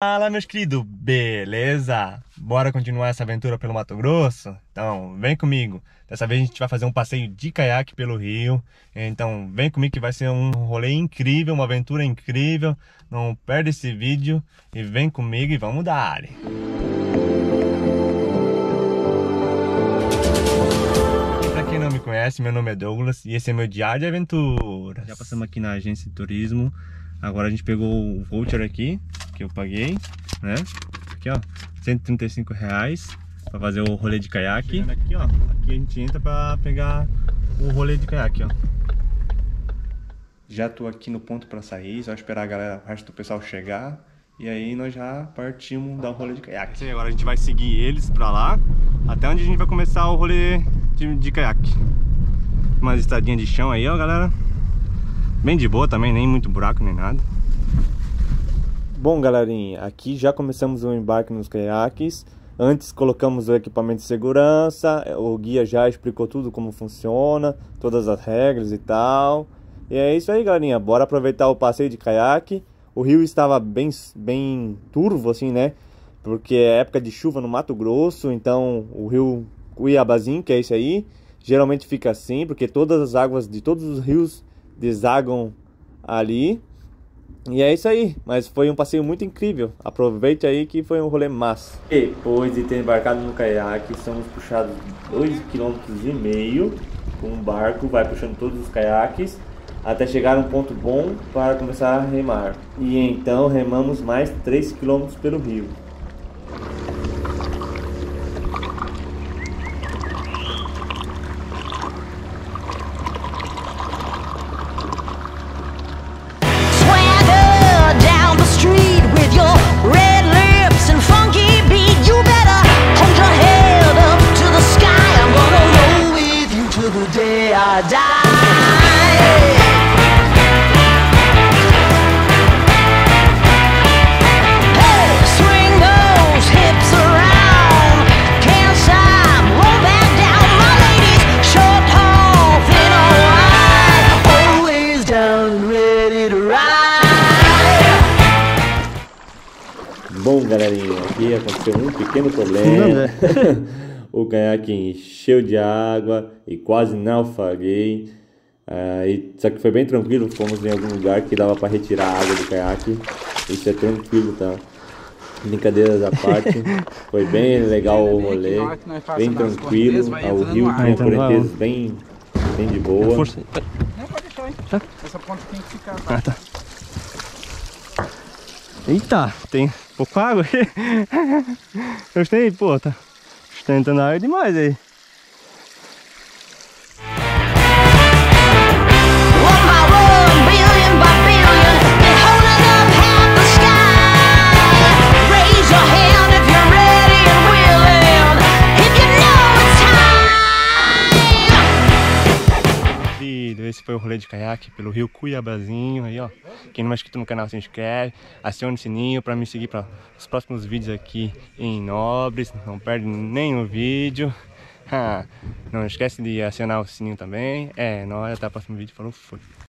Fala, meus queridos, beleza? Bora continuar essa aventura pelo Mato Grosso? Então vem comigo. Dessa vez a gente vai fazer um passeio de caiaque pelo rio. Então vem comigo que vai ser um rolê incrível, uma aventura incrível. Não perde esse vídeo e vem comigo e vamos dar. Pra quem não me conhece, meu nome é Douglas e esse é meu diário de aventuras. Já passamos aqui na agência de turismo. Agora a gente pegou o voucher aqui, que eu paguei, né? Aqui, ó, R$135 pra fazer o rolê de caiaque. Chegando aqui, ó, aqui a gente entra pra pegar o rolê de caiaque, ó. Já tô aqui no ponto pra sair, só esperar a galera, o resto do pessoal chegar. E aí nós já partimos dar o rolê de caiaque. E agora a gente vai seguir eles pra lá, até onde a gente vai começar o rolê de caiaque. Umas estradinhas de chão aí, ó, galera. Bem de boa também, nem muito buraco, nem nada. Bom, galerinha, aqui já começamos o embarque nos caiaques. Antes colocamos o equipamento de segurança, o guia já explicou tudo como funciona, todas as regras e tal. E é isso aí, galerinha, bora aproveitar o passeio de caiaque. O rio estava bem turvo, assim, né? Porque é época de chuva no Mato Grosso, então o rio Cuiabazinho, que é esse aí, geralmente fica assim, porque todas as águas de todos os rios desagam ali. E é isso aí, mas foi um passeio muito incrível. Aproveite aí que foi um rolê massa. Depois de ter embarcado no caiaque, somos puxados 2,5 km com um barco, vai puxando todos os caiaques até chegar a um ponto bom para começar a remar. E então remamos mais 3 km pelo rio. Bom, galerinha, aqui aconteceu um pequeno problema. O caiaque encheu de água e quase naufraguei. Só que foi bem tranquilo, fomos em algum lugar que dava para retirar a água do caiaque. Isso é tranquilo, tá? Brincadeiras à parte, foi bem legal o rolê, bem tranquilo. O rio com correnteza bem de boa. Não, pode deixar, hein? Essa ponte tem que ficar, tá? Ah, tá. Eita, tem pouco água aí. Gostei, pô, tá entrando água demais aí. Esse foi o rolê de caiaque pelo rio Cuiabazinho aí, ó. Quem não é inscrito no canal, se inscreve, aciona o sininho para me seguir para os próximos vídeos aqui em Nobres. Não perde nenhum vídeo. Não esquece de acionar o sininho também. É nóis, até o próximo vídeo. Falou, fui.